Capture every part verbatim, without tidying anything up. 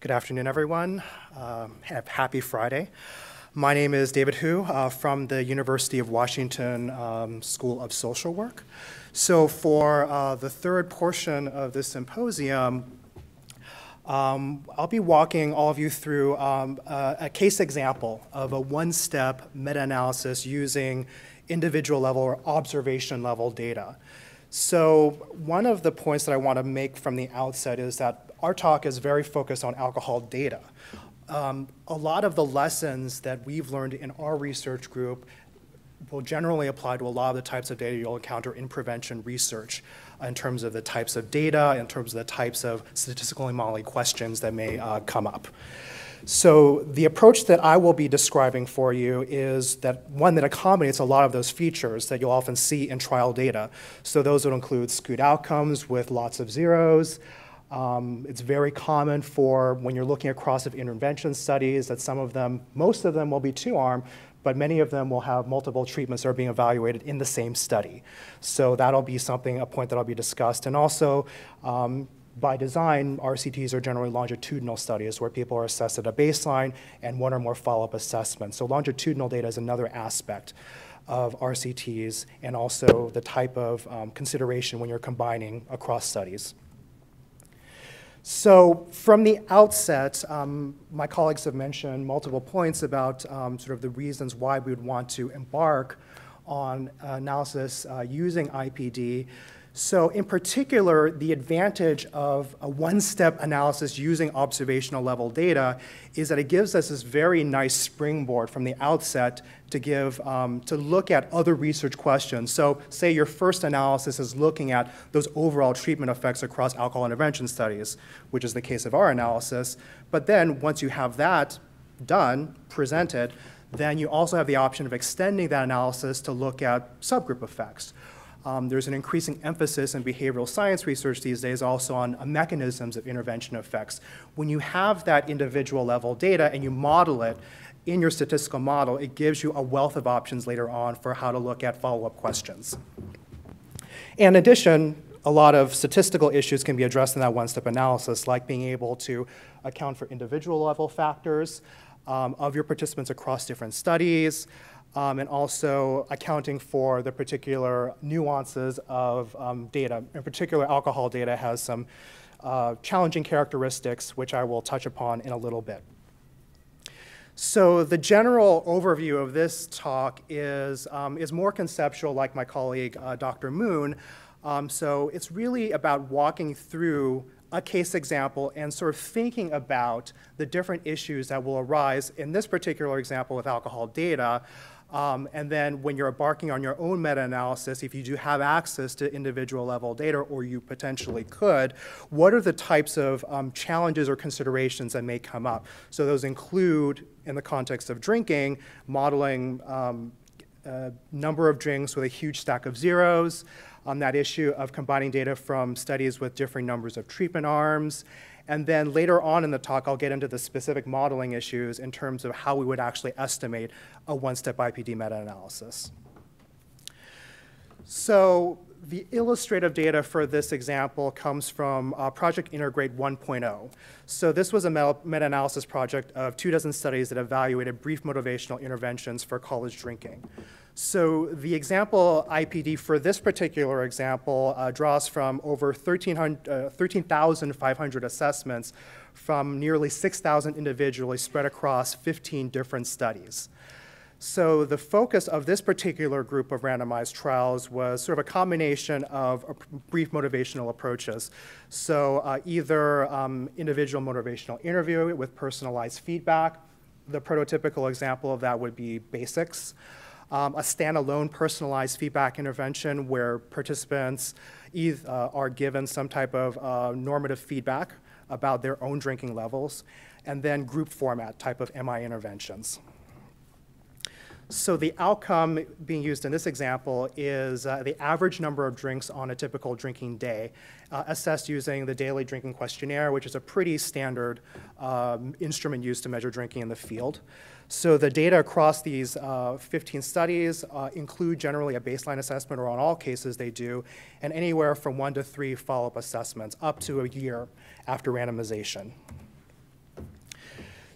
Good afternoon, everyone. Um, happy Friday. My name is David Hu uh, from the University of Washington um, School of Social Work. So for uh, the third portion of this symposium, um, I'll be walking all of you through um, a, a case example of a one-step meta-analysis using individual level or observation level data. So one of the points that I want to make from the outset is that our talk is very focused on alcohol data. Um, a lot of the lessons that we've learned in our research group will generally apply to a lot of the types of data you'll encounter in prevention research in terms of the types of data, in terms of the types of statistical modeling questions that may uh, come up. So the approach that I will be describing for you is that one that accommodates a lot of those features that you'll often see in trial data. So those would include skewed outcomes with lots of zeros. Um, it's very common for when you're looking at cross-of intervention studies that some of them, most of them will be two-arm, but many of them will have multiple treatments that are being evaluated in the same study. So that'll be something, a point that'll be discussed. And also, um, by design, R C Ts are generally longitudinal studies where people are assessed at a baseline and one or more follow-up assessments. So longitudinal data is another aspect of R C Ts and also the type of um, consideration when you're combining across studies. So from the outset, um, my colleagues have mentioned multiple points about um, sort of the reasons why we would want to embark on analysis uh, using I P D. So in particular, the advantage of a one-step analysis using observational level data is that it gives us this very nice springboard from the outset to give, um, to look at other research questions. So say your first analysis is looking at those overall treatment effects across alcohol intervention studies, which is the case of our analysis. But then once you have that done, presented, then you also have the option of extending that analysis to look at subgroup effects. Um, there's an increasing emphasis in behavioral science research these days also on uh, mechanisms of intervention effects. When you have that individual level data and you model it in your statistical model, it gives you a wealth of options later on for how to look at follow-up questions. In addition, a lot of statistical issues can be addressed in that one-step analysis, like being able to account for individual level factors um, of your participants across different studies, Um, and also accounting for the particular nuances of um, data. In particular, alcohol data has some uh, challenging characteristics, which I will touch upon in a little bit. So the general overview of this talk is, um, is more conceptual, like my colleague, uh, Doctor Moon. Um, so it's really about walking through a case example and sort of thinking about the different issues that will arise in this particular example with alcohol data. Um, and then when you're embarking on your own meta-analysis, if you do have access to individual level data, or you potentially could, what are the types of um, challenges or considerations that may come up? So those include, in the context of drinking, modeling um, a number of drinks with a huge stack of zeros, on that issue of combining data from studies with differing numbers of treatment arms. And then later on in the talk, I'll get into the specific modeling issues in terms of how we would actually estimate a one-step I P D meta-analysis. So the illustrative data for this example comes from uh, Project Integrate one point oh. So this was a meta-analysis project of two dozen studies that evaluated brief motivational interventions for college drinking. So the example I P D for this particular example uh, draws from over thirteen thousand five hundred assessments from nearly six thousand individually spread across fifteen different studies. So the focus of this particular group of randomized trials was sort of a combination of brief motivational approaches. So uh, either um, individual motivational interview with personalized feedback. The prototypical example of that would be Basics. Um, a standalone personalized feedback intervention where participants e uh, are given some type of uh, normative feedback about their own drinking levels, and then group format type of M I interventions. So the outcome being used in this example is uh, the average number of drinks on a typical drinking day, uh, assessed using the daily drinking questionnaire, which is a pretty standard um, instrument used to measure drinking in the field. So the data across these uh, fifteen studies uh, include generally a baseline assessment, or on all cases they do, and anywhere from one to three follow-up assessments, up to a year after randomization.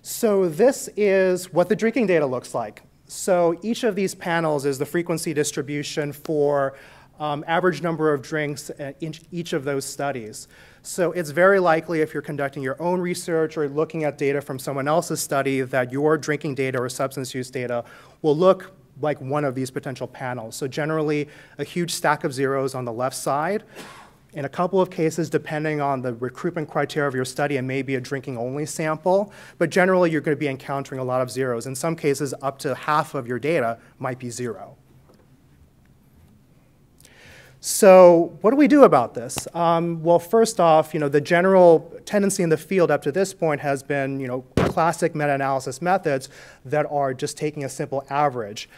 So this is what the drinking data looks like. So each of these panels is the frequency distribution for um, average number of drinks in each of those studies. So it's very likely if you're conducting your own research or looking at data from someone else's study that your drinking data or substance use data will look like one of these potential panels. So generally, a huge stack of zeros on the left side. In a couple of cases, depending on the recruitment criteria of your study, it may be a drinking-only sample, but generally you're going to be encountering a lot of zeros. In some cases, up to half of your data might be zero. So what do we do about this? Um, well, first off, you know, the general tendency in the field up to this point has been, you know, classic meta-analysis methods that are just taking a simple average.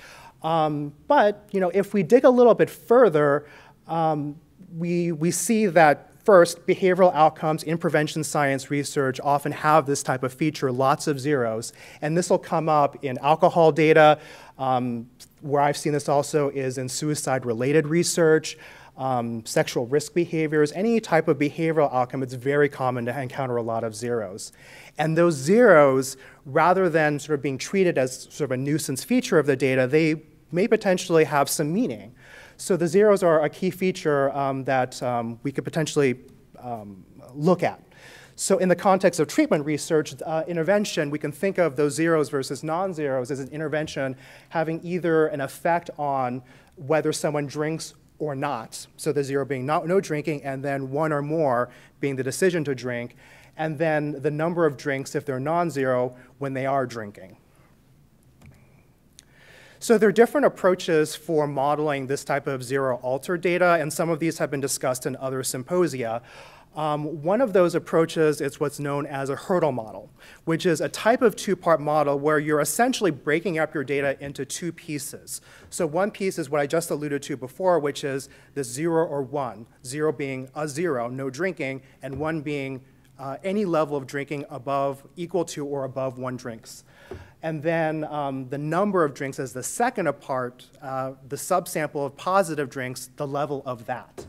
Um, but, you know, if we dig a little bit further, um, We, we see that, first, behavioral outcomes in prevention science research often have this type of feature, lots of zeros. And this will come up in alcohol data. Um, where I've seen this also is in suicide-related research, um, sexual risk behaviors, any type of behavioral outcome. It's very common to encounter a lot of zeros. And those zeros, rather than sort of being treated as sort of a nuisance feature of the data, they may potentially have some meaning. So the zeros are a key feature um, that um, we could potentially um, look at. So in the context of treatment research, uh, intervention, we can think of those zeros versus non-zeros as an intervention having either an effect on whether someone drinks or not. So the zero being not, no drinking, and then one or more being the decision to drink, and then the number of drinks if they're non-zero when they are drinking. So there are different approaches for modeling this type of zero-alter data, and some of these have been discussed in other symposia. Um, one of those approaches is what's known as a hurdle model, which is a type of two-part model where you're essentially breaking up your data into two pieces. So one piece is what I just alluded to before, which is the zero or one, zero being a zero, no drinking, and one being uh, any level of drinking above, equal to, or above one drinks. And then um, the number of drinks is the second part, uh, the subsample of positive drinks, the level of that.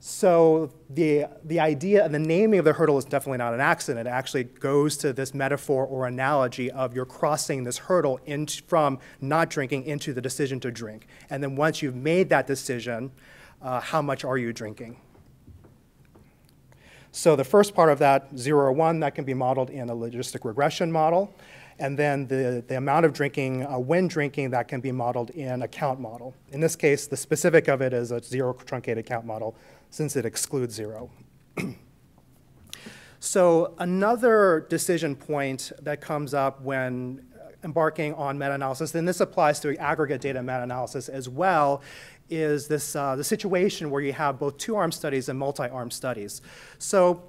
So the, the idea and the naming of the hurdle is definitely not an accident. It actually goes to this metaphor or analogy of you're crossing this hurdle in, from not drinking into the decision to drink. And then once you've made that decision, uh, how much are you drinking? So the first part of that, zero or one, that can be modeled in a logistic regression model. And then the, the amount of drinking, uh, when drinking, that can be modeled in a count model. In this case, the specific of it is a zero truncated count model since it excludes zero. So another decision point that comes up when embarking on meta-analysis, and this applies to aggregate data meta-analysis as well, is this, uh, the situation where you have both two-arm studies and multi-arm studies. So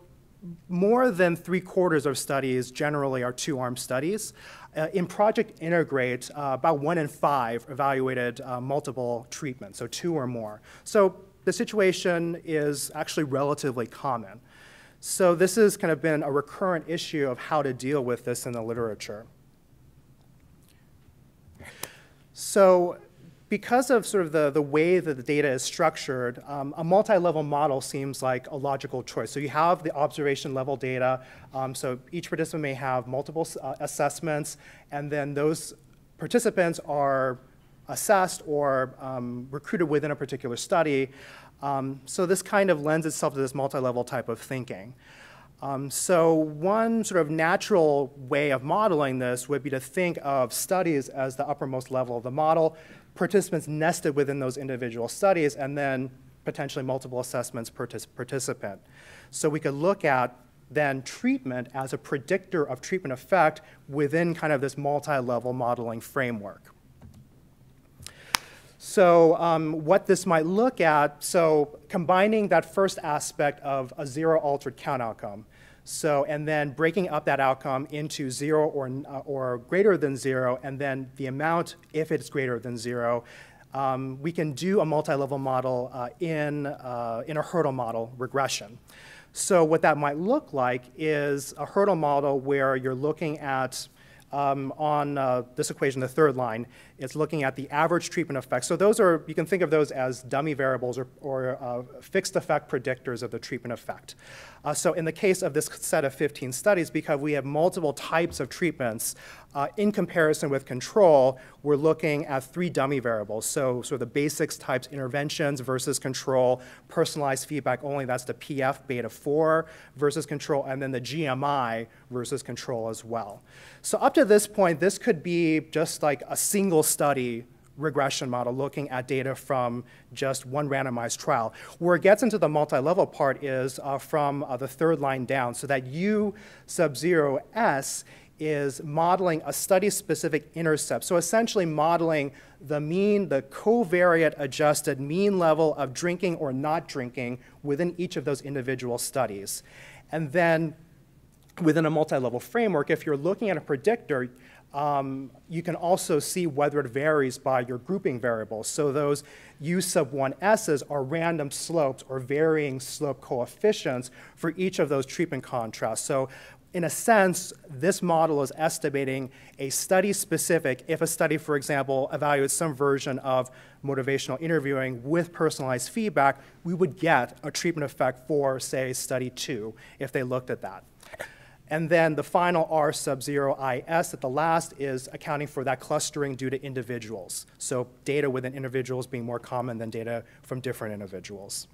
more than three quarters of studies generally are two-arm studies. Uh, in Project Integrate, uh, about one in five evaluated uh, multiple treatments, so two or more. So the situation is actually relatively common. So this has kind of been a recurrent issue of how to deal with this in the literature. So because of sort of the, the way that the data is structured, um, a multi-level model seems like a logical choice. So you have the observation level data, um, so each participant may have multiple uh, assessments, and then those participants are assessed or um, recruited within a particular study. Um, so this kind of lends itself to this multi-level type of thinking. Um, so one sort of natural way of modeling this would be to think of studies as the uppermost level of the model, participants nested within those individual studies, and then potentially multiple assessments per participant. So we could look at then treatment as a predictor of treatment effect within kind of this multi-level modeling framework. So um, what this might look at, so combining that first aspect of a zero altered count outcome, so, and then breaking up that outcome into zero or, or greater than zero, and then the amount if it's greater than zero, um, we can do a multi-level model uh, in, uh, in a hurdle model regression. So what that might look like is a hurdle model where you're looking at um, on uh, this equation, the third line. It's looking at the average treatment effect. So those are, you can think of those as dummy variables or, or uh, fixed effect predictors of the treatment effect. Uh, so in the case of this set of fifteen studies, because we have multiple types of treatments, uh, in comparison with control, we're looking at three dummy variables. So sort of the basics types, interventions versus control, personalized feedback only, that's the P F beta four versus control, and then the G M I versus control as well. So up to this point, this could be just like a single study regression model looking at data from just one randomized trial. Where it gets into the multi-level part is uh, from uh, the third line down, so that U sub zero S is modeling a study-specific intercept. So essentially modeling the mean, the covariate adjusted mean level of drinking or not drinking within each of those individual studies. And then within a multi-level framework, if you're looking at a predictor, Um, you can also see whether it varies by your grouping variables. So those U sub one S's are random slopes or varying slope coefficients for each of those treatment contrasts. So in a sense, this model is estimating a study-specific, if a study, for example, evaluates some version of motivational interviewing with personalized feedback, we would get a treatment effect for, say, study two, if they looked at that. And then the final R sub zero I S at the last is accounting for that clustering due to individuals. So data within individuals being more common than data from different individuals.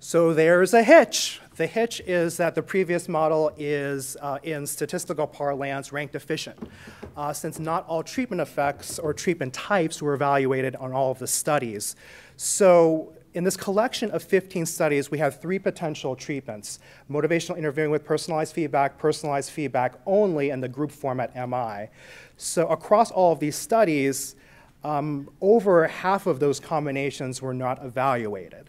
So there's a hitch. The hitch is that the previous model is, uh, in statistical parlance, rank deficient, uh, since not all treatment effects or treatment types were evaluated on all of the studies. So in this collection of fifteen studies, we have three potential treatments: motivational interviewing with personalized feedback, personalized feedback only, and the group format M I. So across all of these studies, um, over half of those combinations were not evaluated.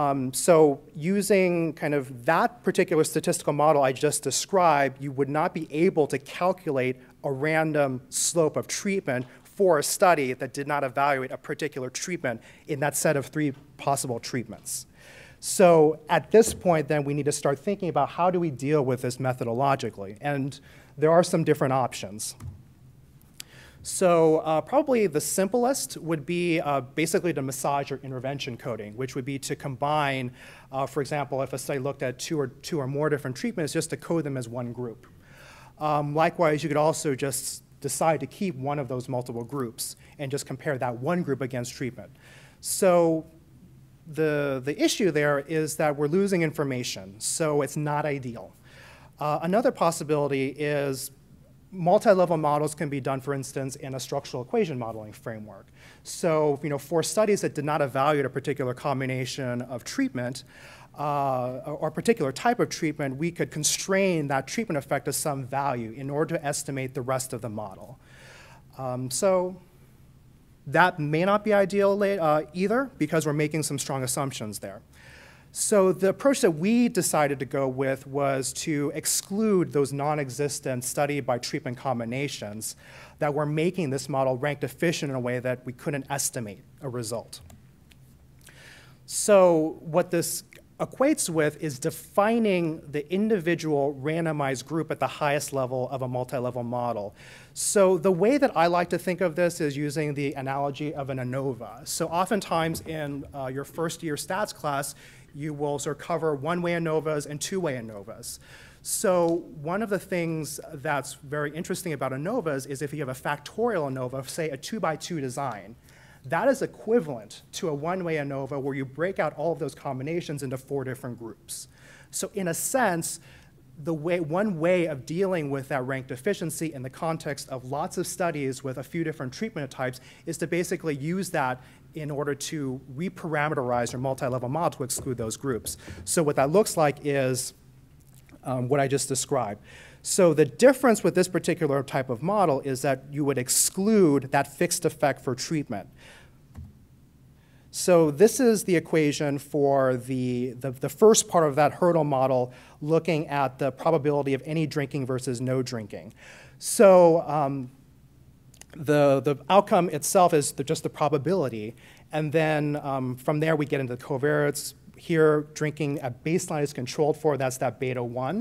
Um, so using kind of that particular statistical model I just described, you would not be able to calculate a random slope of treatment for a study that did not evaluate a particular treatment in that set of three possible treatments. So at this point, then, we need to start thinking about how do we deal with this methodologically. And there are some different options. So uh, probably the simplest would be uh, basically to massage your intervention coding, which would be to combine, uh, for example, if a study looked at two or, two or more different treatments, just to code them as one group. Um, likewise, you could also just decide to keep one of those multiple groups and just compare that one group against treatment. So the, the issue there is that we're losing information, so it's not ideal. Uh, another possibility is multi-level models can be done, for instance, in a structural equation modeling framework. So you know, for studies that did not evaluate a particular combination of treatment, Uh, or a particular type of treatment, we could constrain that treatment effect to some value in order to estimate the rest of the model. Um, so that may not be ideal uh, either, because we're making some strong assumptions there. So the approach that we decided to go with was to exclude those non-existent study by treatment combinations that were making this model rank deficient in a way that we couldn't estimate a result. So what this equates with is defining the individual randomized group at the highest level of a multi-level model. So the way that I like to think of this is using the analogy of an ANOVA. So oftentimes in uh, your first year stats class, you will sort of cover one-way ANOVAs and two-way ANOVAs. So one of the things that's very interesting about ANOVAs is if you have a factorial ANOVA, say a two by two design, that is equivalent to a one-way ANOVA where you break out all of those combinations into four different groups. So in a sense, the way, one way of dealing with that rank deficiency in the context of lots of studies with a few different treatment types is to basically use that in order to reparameterize your multi-level model to exclude those groups. So what that looks like is um, what I just described. So the difference with this particular type of model is that you would exclude that fixed effect for treatment. So this is the equation for the, the, the first part of that hurdle model looking at the probability of any drinking versus no drinking. So um, the, the outcome itself is the, just the probability. And then um, from there, we get into the covariates. Here, drinking at baseline is controlled for. That's that beta one.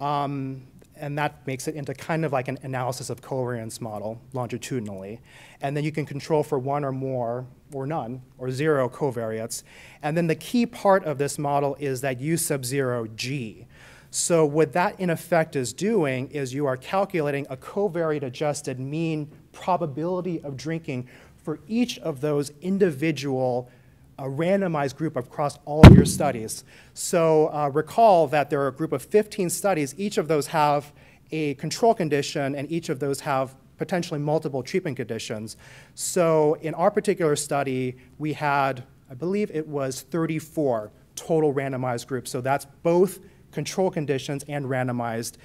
Um, and that makes it into kind of like an analysis of covariance model longitudinally. And then you can control for one or more, or none, or zero covariates. And then the key part of this model is that U sub zero G. So what that in effect is doing is you are calculating a covariate adjusted mean probability of drinking for each of those individual a randomized group across all of your studies. So uh, recall that there are a group of fifteen studies. Each of those have a control condition, and each of those have potentially multiple treatment conditions. So in our particular study, we had, I believe it was thirty-four total randomized groups. So that's both control conditions and randomized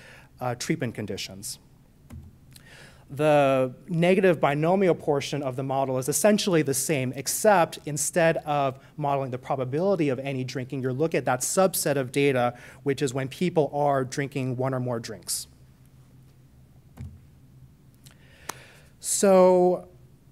uh, treatment conditions. The negative binomial portion of the model is essentially the same, except instead of modeling the probability of any drinking, you're looking at that subset of data, which is when people are drinking one or more drinks. So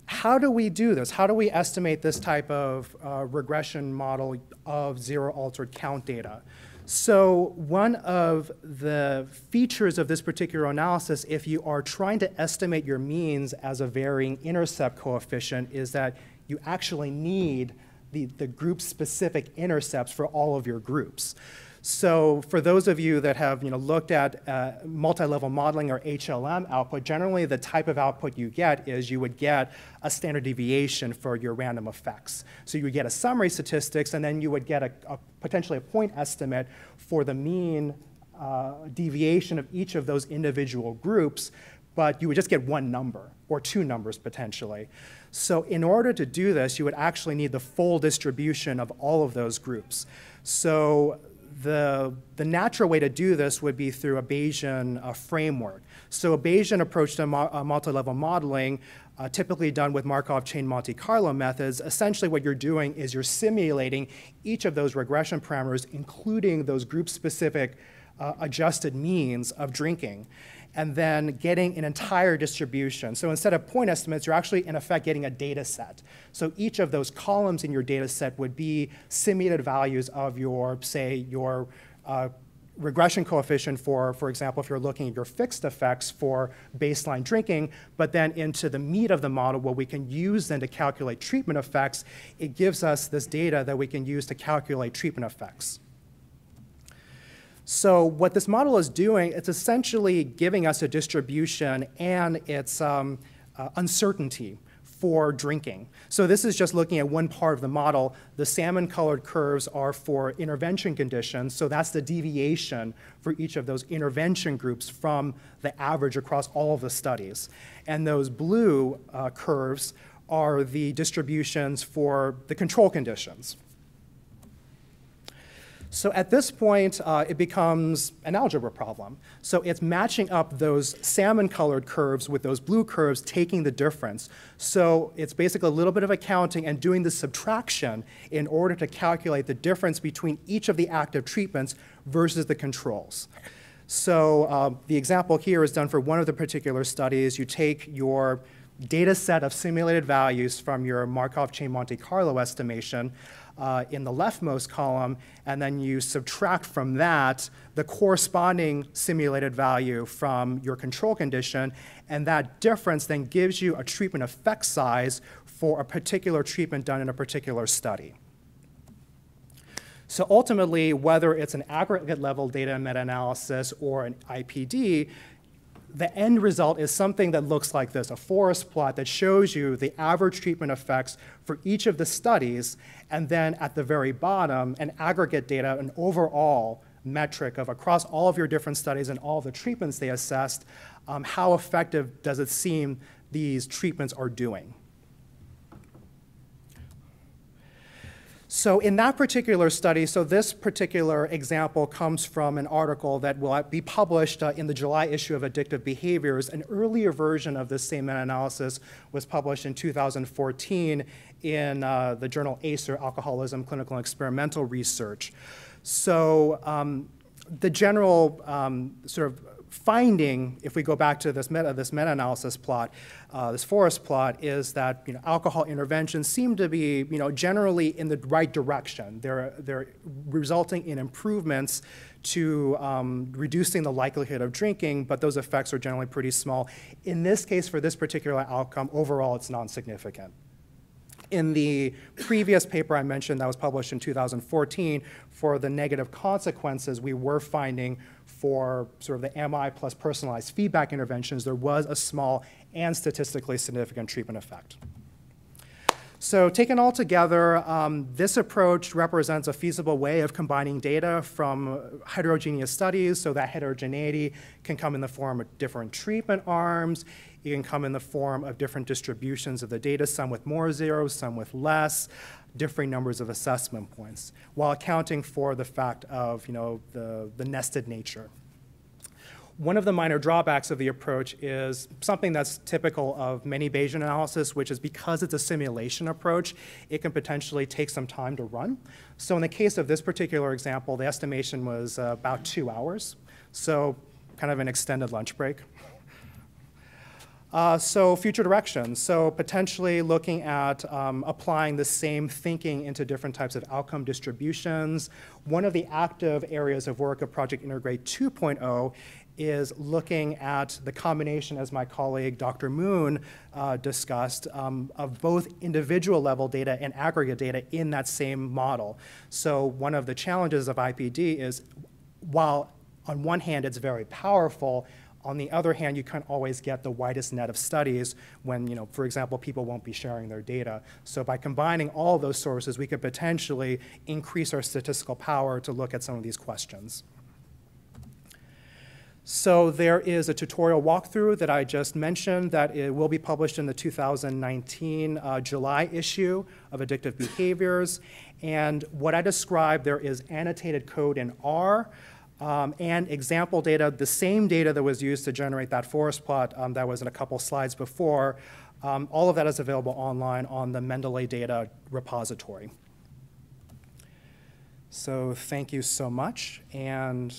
how do we do this? How do we estimate this type of uh, regression model of zero altered count data? So one of the features of this particular analysis, if you are trying to estimate your means as a varying intercept coefficient, is that you actually need the, the group-specific intercepts for all of your groups. So for those of you that have you know, looked at uh, multi-level modeling or H L M output, generally the type of output you get is you would get a standard deviation for your random effects. So you would get a summary statistics, and then you would get a, a potentially a point estimate for the mean uh, deviation of each of those individual groups, but you would just get one number or two numbers potentially. So in order to do this, you would actually need the full distribution of all of those groups. So The, the natural way to do this would be through a Bayesian uh, framework. So a Bayesian approach to mo uh, multi-level modeling, uh, typically done with Markov chain Monte Carlo methods, essentially what you're doing is you're simulating each of those regression parameters, including those group-specific uh, adjusted means of drinking, and then getting an entire distribution. So instead of point estimates, you're actually, in effect, getting a data set. So each of those columns in your data set would be simulated values of your, say, your uh, regression coefficient for, for example, if you're looking at your fixed effects for baseline drinking, but then into the meat of the model where we can use then to calculate treatment effects, it gives us this data that we can use to calculate treatment effects. So what this model is doing, it's essentially giving us a distribution and its um, uh, uncertainty for drinking. So this is just looking at one part of the model. The salmon-colored curves are for intervention conditions, so that's the deviation for each of those intervention groups from the average across all of the studies. And those blue uh, curves are the distributions for the control conditions. So at this point, uh, it becomes an algebra problem. So it's matching up those salmon-colored curves with those blue curves, taking the difference. So it's basically a little bit of accounting and doing the subtraction in order to calculate the difference between each of the active treatments versus the controls. So uh, the example here is done for one of the particular studies. You take your data set of simulated values from your Markov chain Monte Carlo estimation uh, in the leftmost column, and then you subtract from that the corresponding simulated value from your control condition, and that difference then gives you a treatment effect size for a particular treatment done in a particular study. So ultimately, whether it's an aggregate level data meta-analysis or an I P D, the end result is something that looks like this, a forest plot that shows you the average treatment effects for each of the studies, and then at the very bottom, an aggregate data, an overall metric of across all of your different studies and all of the treatments they assessed, um, how effective does it seem these treatments are doing. So in that particular study, so this particular example comes from an article that will be published uh, in the July issue of Addictive Behaviors. An earlier version of this same meta-analysis was published in two thousand fourteen in uh, the journal ACER, Alcoholism, Clinical and Experimental Research. So um, the general um, sort of finding, if we go back to this meta, this meta-analysis plot, uh, this forest plot, is that you know alcohol interventions seem to be you know generally in the right direction. They're they're resulting in improvements to um, reducing the likelihood of drinking, but those effects are generally pretty small. In this case, for this particular outcome, overall, it's non-significant. In the previous paper I mentioned that was published in two thousand fourteen, for the negative consequences, we were finding for sort of the M I plus personalized feedback interventions, there was a small and statistically significant treatment effect. So taken all together, um, this approach represents a feasible way of combining data from heterogeneous studies, so that heterogeneity can come in the form of different treatment arms. It can come in the form of different distributions of the data, some with more zeros, some with less, differing numbers of assessment points, while accounting for the fact of you know, the, the nested nature. One of the minor drawbacks of the approach is something that's typical of many Bayesian analysis, which is because it's a simulation approach, it can potentially take some time to run. So in the case of this particular example, the estimation was uh, about two hours, so kind of an extended lunch break. Uh, so future directions, so potentially looking at um, applying the same thinking into different types of outcome distributions. One of the active areas of work of Project Integrate two point oh is looking at the combination, as my colleague Doctor Moon uh, discussed, um, of both individual level data and aggregate data in that same model. So one of the challenges of I P D is, while on one hand it's very powerful, on the other hand, you can't always get the widest net of studies when, you know, for example, people won't be sharing their data. So by combining all those sources, we could potentially increase our statistical power to look at some of these questions. So there is a tutorial walkthrough that I just mentioned that it will be published in the two thousand nineteen uh, July issue of Addictive Behaviors. And what I described, there is annotated code in R. Um, and example data, the same data that was used to generate that forest plot um, that was in a couple slides before, um, all of that is available online on the Mendeley data repository. So thank you so much, and